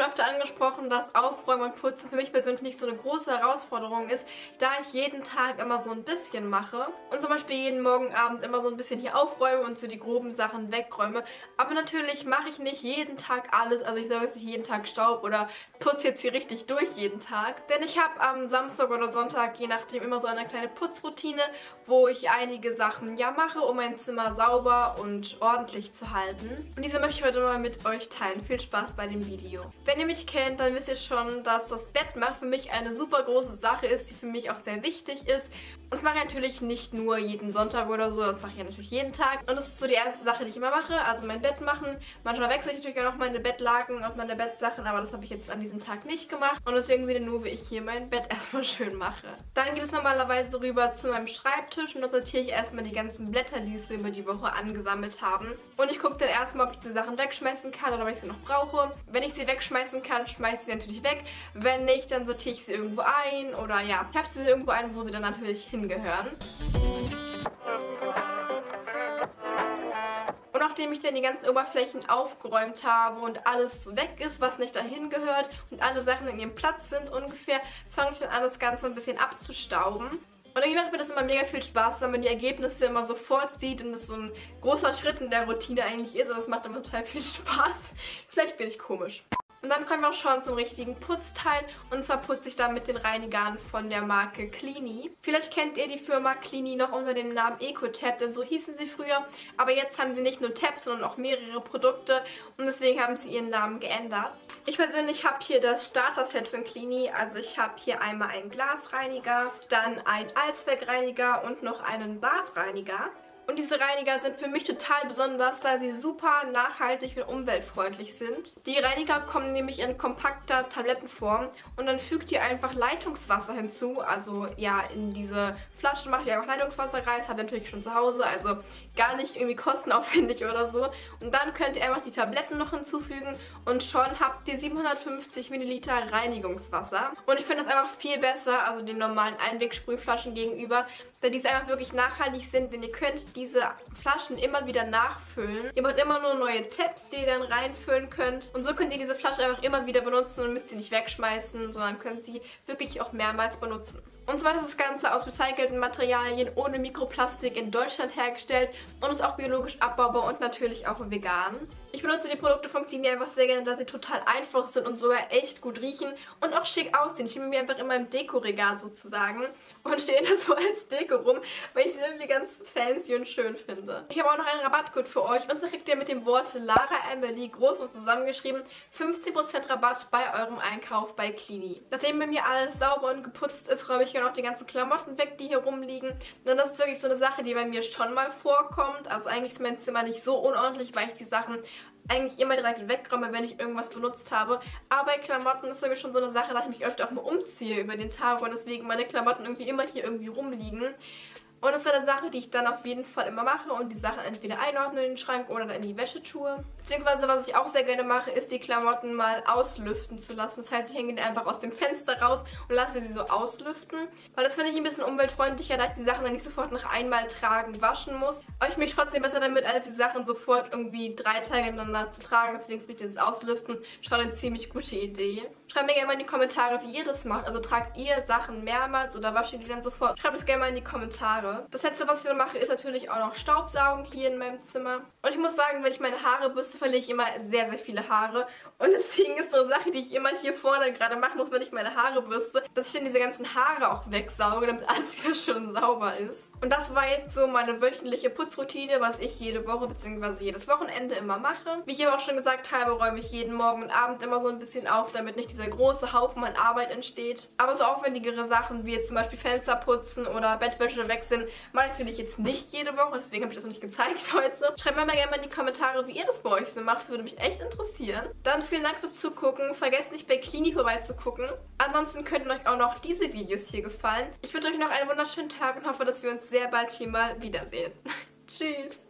schon öfter angesprochen, dass Aufräumen und Putzen für mich persönlich nicht so eine große Herausforderung ist, da ich jeden Tag immer so ein bisschen mache und zum Beispiel jeden Morgenabend immer so ein bisschen hier aufräume und so die groben Sachen wegräume. Aber natürlich mache ich nicht jeden Tag alles, also ich sage jetzt nicht jeden Tag Staub oder putze jetzt hier richtig durch jeden Tag. Denn ich habe am Samstag oder Sonntag, je nachdem, immer so eine kleine Putzroutine, wo ich einige Sachen ja mache, um mein Zimmer sauber und ordentlich zu halten. Und diese möchte ich heute mal mit euch teilen. Viel Spaß bei dem Video. Wenn ihr mich kennt, dann wisst ihr schon, dass das Bettmachen für mich eine super große Sache ist, die für mich auch sehr wichtig ist. Und das mache ich natürlich nicht nur jeden Sonntag oder so, das mache ich natürlich jeden Tag. Und das ist so die erste Sache, die ich immer mache, also mein Bett machen. Manchmal wechsle ich natürlich auch noch meine Bettlaken und meine Bettsachen, aber das habe ich jetzt an diesem Tag nicht gemacht. Und deswegen seht ihr nur, wie ich hier mein Bett erstmal schön mache. Dann geht es normalerweise rüber zu meinem Schreibtisch und dort sortiere ich erstmal die ganzen Blätter, die es so über die Woche angesammelt haben. Und ich gucke dann erstmal, ob ich die Sachen wegschmeißen kann oder ob ich sie noch brauche. Wenn ich sie wegschmeißen kann, schmeiße ich sie natürlich weg. Wenn nicht, dann sortiere ich sie irgendwo ein oder ja, hefte sie irgendwo ein, wo sie dann natürlich hingehören. Und nachdem ich dann die ganzen Oberflächen aufgeräumt habe und alles weg ist, was nicht dahin gehört und alle Sachen in ihrem Platz sind ungefähr, fange ich dann an, das Ganze ein bisschen abzustauben. Und irgendwie macht mir das immer mega viel Spaß, wenn man die Ergebnisse immer sofort sieht und das so ein großer Schritt in der Routine eigentlich ist. Und das macht immer total viel Spaß. Vielleicht bin ich komisch. Und dann kommen wir auch schon zum richtigen Putzteil. Und zwar putze ich dann mit den Reinigern von der Marke Clini. Vielleicht kennt ihr die Firma Clini noch unter dem Namen Ecotab, denn so hießen sie früher. Aber jetzt haben sie nicht nur Tabs, sondern auch mehrere Produkte. Und deswegen haben sie ihren Namen geändert. Ich persönlich habe hier das Starter-Set von Clini. Also ich habe hier einmal einen Glasreiniger, dann einen Allzweckreiniger und noch einen Badreiniger. Und diese Reiniger sind für mich total besonders, da sie super nachhaltig und umweltfreundlich sind. Die Reiniger kommen nämlich in kompakter Tablettenform und dann fügt ihr einfach Leitungswasser hinzu. Also ja, in diese Flaschen macht ihr einfach Leitungswasser rein. Das habt ihr natürlich schon zu Hause, also gar nicht irgendwie kostenaufwendig oder so. Und dann könnt ihr einfach die Tabletten noch hinzufügen und schon habt ihr 750 Milliliter Reinigungswasser. Und ich finde das einfach viel besser, also den normalen Einwegsprühflaschen gegenüber, da diese einfach wirklich nachhaltig sind, denn ihr könnt die diese Flaschen immer wieder nachfüllen. Ihr braucht immer nur neue Tabs, die ihr dann reinfüllen könnt. Und so könnt ihr diese Flasche einfach immer wieder benutzen und müsst sie nicht wegschmeißen, sondern könnt sie wirklich auch mehrmals benutzen. Und zwar ist das Ganze aus recycelten Materialien ohne Mikroplastik in Deutschland hergestellt und ist auch biologisch abbaubar und natürlich auch vegan. Ich benutze die Produkte von Clini einfach sehr gerne, da sie total einfach sind und sogar echt gut riechen und auch schick aussehen. Ich nehme mir einfach immer im Dekoregal sozusagen und stehe da so als Deko rum, weil ich sie irgendwie ganz fancy und schön finde. Ich habe auch noch einen Rabattcode für euch und zwar kriegt ihr mit dem Wort LARAEmilie groß und zusammengeschrieben 15% Rabatt bei eurem Einkauf bei Clini. Nachdem bei mir alles sauber und geputzt ist, räume ich auch die ganzen Klamotten weg, die hier rumliegen. Denn das ist wirklich so eine Sache, die bei mir schon mal vorkommt. Also eigentlich ist mein Zimmer nicht so unordentlich, weil ich die Sachen eigentlich immer direkt wegräume, wenn ich irgendwas benutzt habe. Aber bei Klamotten ist wirklich schon so eine Sache, dass ich mich öfter auch mal umziehe über den Tag und deswegen meine Klamotten irgendwie immer hier irgendwie rumliegen. Und das ist eine Sache, die ich dann auf jeden Fall immer mache und die Sachen entweder einordne in den Schrank oder dann in die Wäsche tue. Beziehungsweise, was ich auch sehr gerne mache, ist die Klamotten mal auslüften zu lassen. Das heißt, ich hänge die einfach aus dem Fenster raus und lasse sie so auslüften. Weil das finde ich ein bisschen umweltfreundlicher, da ich die Sachen dann nicht sofort nach einmal tragen waschen muss. Aber ich mich trotzdem besser damit, als die Sachen sofort irgendwie 3 Tage ineinander zu tragen. Deswegen finde ich dieses Auslüften schon eine ziemlich gute Idee. Schreibt mir gerne mal in die Kommentare, wie ihr das macht. Also tragt ihr Sachen mehrmals oder wascht ihr die dann sofort? Schreibt es gerne mal in die Kommentare. Das letzte, was ich dann mache, ist natürlich auch noch Staubsaugen hier in meinem Zimmer. Und ich muss sagen, wenn ich meine Haare bürste, verliere ich immer sehr, sehr viele Haare. Und deswegen ist so eine Sache, die ich immer hier vorne gerade machen muss, wenn ich meine Haare bürste, dass ich dann diese ganzen Haare auch wegsauge, damit alles wieder schön sauber ist. Und das war jetzt so meine wöchentliche Putzroutine, was ich jede Woche bzw. jedes Wochenende immer mache. Wie ich aber auch schon gesagt habe, räume ich jeden Morgen und Abend immer so ein bisschen auf, damit nicht dieser große Haufen an Arbeit entsteht. Aber so aufwendigere Sachen wie jetzt zum Beispiel Fenster putzen oder Bettwäsche wechseln, mache ich natürlich jetzt nicht jede Woche, deswegen habe ich das noch nicht gezeigt heute. Schreibt mir mal gerne mal in die Kommentare, wie ihr das bei euch so macht, das würde mich echt interessieren. Dann vielen Dank fürs Zugucken, vergesst nicht bei Clini vorbeizugucken. Ansonsten könnten euch auch noch diese Videos hier gefallen. Ich wünsche euch noch einen wunderschönen Tag und hoffe, dass wir uns sehr bald hier mal wiedersehen. Tschüss!